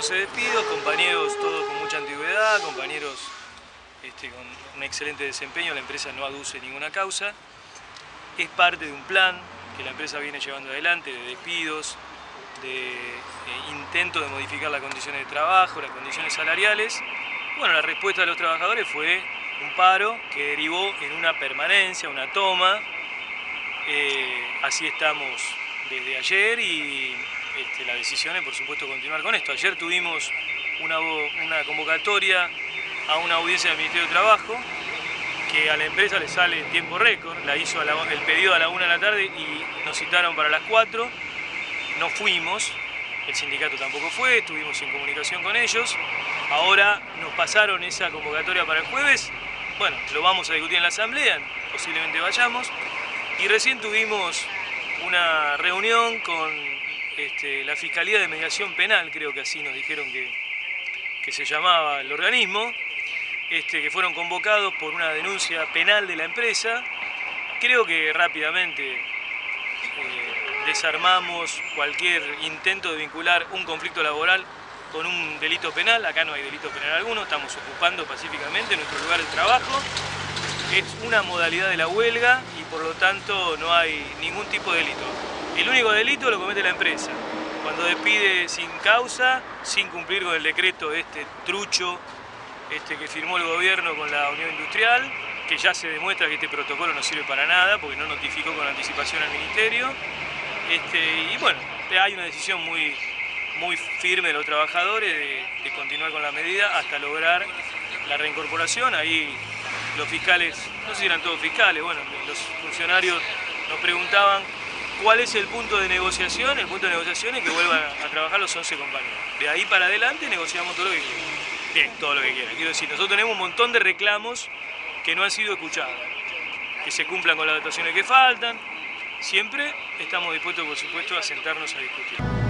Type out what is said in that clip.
cuando se despido, compañeros todos con mucha antigüedad, compañeros con un excelente desempeño. La empresa no aduce ninguna causa, es parte de un plan que la empresa viene llevando adelante, de despidos, de intento de modificar las condiciones de trabajo, las condiciones salariales. Bueno, la respuesta de los trabajadores fue un paro que derivó en una permanencia, una toma. Así estamos desde ayer y la decisión es, por supuesto, continuar con esto. Ayer tuvimos una convocatoria a una audiencia del Ministerio de Trabajo que a la empresa le sale en tiempo récord. La hizo el pedido a la 1 de la tarde y nos citaron para las 4. No fuimos, el sindicato tampoco fue, estuvimos en comunicación con ellos. Ahora nos pasaron esa convocatoria para el jueves. Bueno, lo vamos a discutir en la asamblea, posiblemente vayamos. Y recién tuvimos una reunión con la Fiscalía de Mediación Penal, creo que así nos dijeron que se llamaba el organismo, que fueron convocados por una denuncia penal de la empresa. Creo que rápidamente desarmamos cualquier intento de vincular un conflicto laboral con un delito penal. Acá no hay delito penal alguno, estamos ocupando pacíficamente nuestro lugar de trabajo. Es una modalidad de la huelga y por lo tanto no hay ningún tipo de delito. El único delito lo comete la empresa, cuando despide sin causa, sin cumplir con el decreto trucho que firmó el gobierno con la Unión Industrial, que ya se demuestra que este protocolo no sirve para nada porque no notificó con anticipación al Ministerio. Y bueno, hay una decisión muy firme de los trabajadores de continuar con la medida hasta lograr la reincorporación. Ahí los fiscales, no sé si eran todos fiscales, bueno, los funcionarios nos preguntaban cuál es el punto de negociación. El punto de negociación es que vuelvan a trabajar los 11 compañeros. De ahí para adelante negociamos todo lo que quieran. Bien, todo lo que quieran. Quiero decir, nosotros tenemos un montón de reclamos que no han sido escuchados, que se cumplan con las dotaciones que faltan. Siempre estamos dispuestos, por supuesto, a sentarnos a discutir.